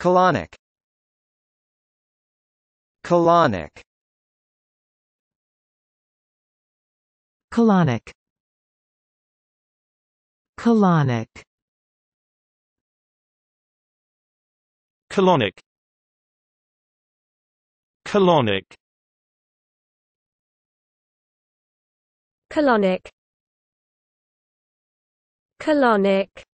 Colonic. Colonic. Colonic. Colonic. Colonic. Colonic. Colonic. Colonic.